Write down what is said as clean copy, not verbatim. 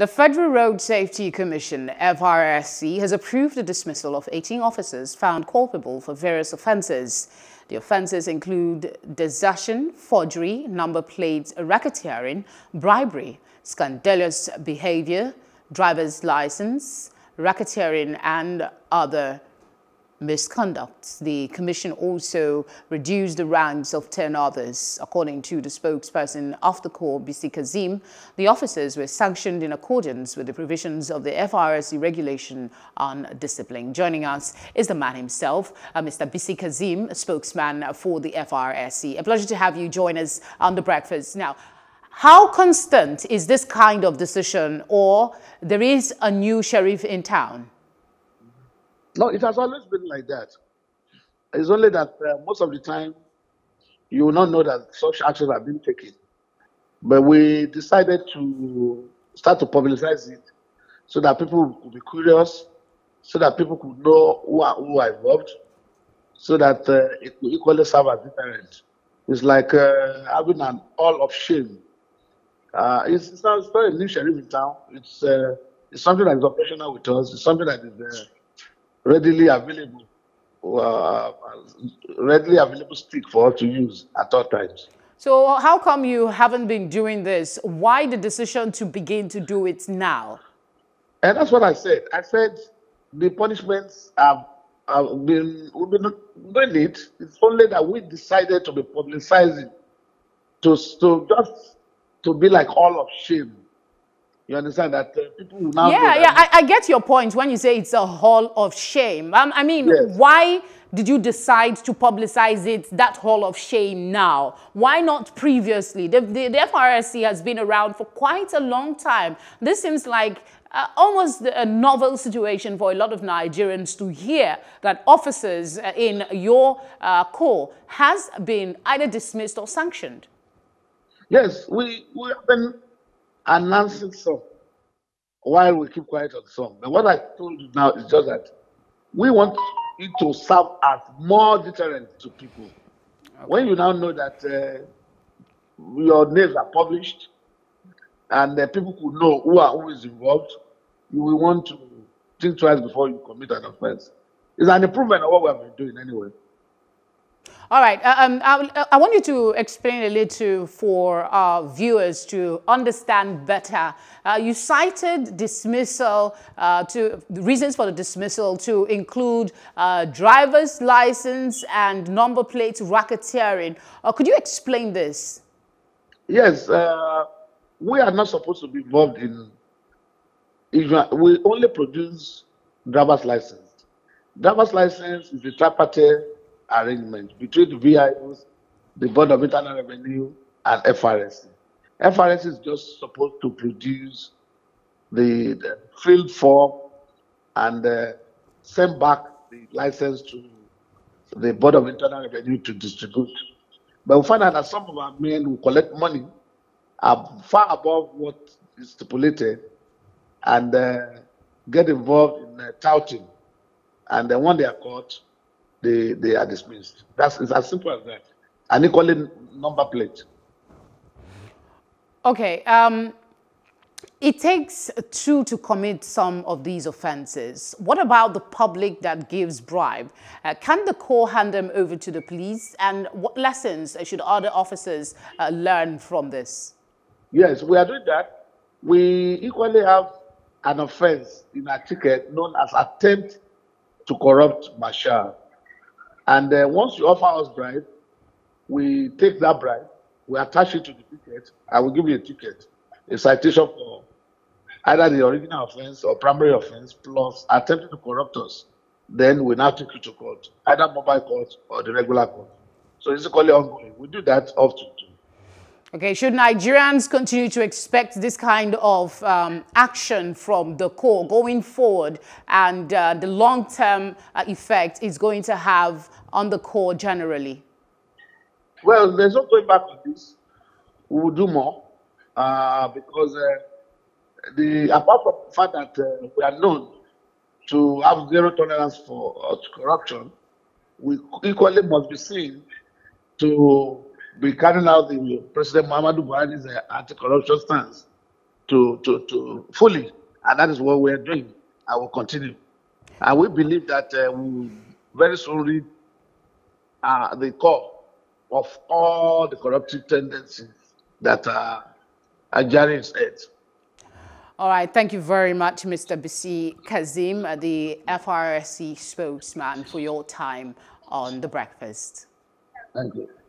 The Federal Road Safety Commission, FRSC, has approved the dismissal of 18 officers found culpable for various offences. The offences include desertion, forgery, number plates, racketeering, bribery, scandalous behaviour, driver's licence, racketeering and other misconduct. The commission also reduced the ranks of 10 others. According to the spokesperson of the Corps, Bisi Kazeem, the officers were sanctioned in accordance with the provisions of the FRSC regulation on discipline. Joining us is the man himself, Mr. Bisi Kazeem, spokesman for the FRSC. A pleasure to have you join us on The Breakfast. Now, how constant is this kind of decision, or there is a new sheriff in town? No, it has always been like that. It's only that most of the time, you will not know that such actions have been taken. But we decided to start to publicize it so that people could be curious, so that people could know who are involved, so that it could equally serve as deterrent. It's like having an all of shame. It's not a new sheriff in town. It's something that is operational with us. It's something that is readily available stick for us to use at all times. So how come you haven't been doing this? Why the decision to begin to do it now? And that's what I said. I said the punishments we've been doing it. It's only that we decided to be publicizing, to be like all of shame. You understand that people will now... I get your point when you say it's a hall of shame. I mean, yes. Why did you decide to publicize it, that hall of shame, now? Why not previously? The FRSC has been around for quite a long time. This seems like almost a novel situation for a lot of Nigerians to hear that officers in your corps has been either dismissed or sanctioned. Yes, we have been announcing some while we keep quiet on some. But what I told you now is just that we want it to serve as more deterrent to people. Okay. When you now know that your names are published and people could know who is involved, you will want to think twice before you commit an offense. It's an improvement on what we have been doing anyway. All right. I want you to explain a little for our viewers to understand better. You cited dismissal the reasons for the dismissal to include driver's license and number plates, racketeering. Could you explain this? Yes. We are not supposed to be involved in... We only produce driver's license. Driver's license is the tripartite arrangement between the VIOs, the Board of Internal Revenue, and FRSC. FRSC is just supposed to produce the field form and send back the license to the Board of Internal Revenue to distribute. But we find out that some of our men who collect money are far above what is stipulated and get involved in touting. And then when they are caught, they are dismissed. It's as simple as that. And equally number plate. Okay. It takes two to commit some of these offences. What about the public that gives bribe? Can the Corps hand them over to the police? And what lessons should other officers learn from this? Yes, we are doing that. We equally have an offence in our ticket known as attempt to corrupt marshal. And once you offer us bribe, we take that bribe, we attach it to the ticket, and we give you a ticket, a citation for either the original offense or primary offense, plus attempting to corrupt us. Then we now take you to court, either mobile court or the regular court. So it's equally ongoing. We do that up to 2. Okay, should Nigerians continue to expect this kind of action from the Corps going forward, and the long-term effect it's going to have on the Corps generally? Well, there's no going back on this. We will do more because apart from the fact that we are known to have zero tolerance for corruption, we equally must be seen to be carrying out the President Muhammadu Buhari's anti-corruption stance to fully, and that is what we are doing. I will continue, and we believe that we will very soon read the core of all the corruptive tendencies that are jarring states. All right, thank you very much, Mr. Bisi Kazeem, the FRSC spokesman, for your time on The Breakfast. Thank you.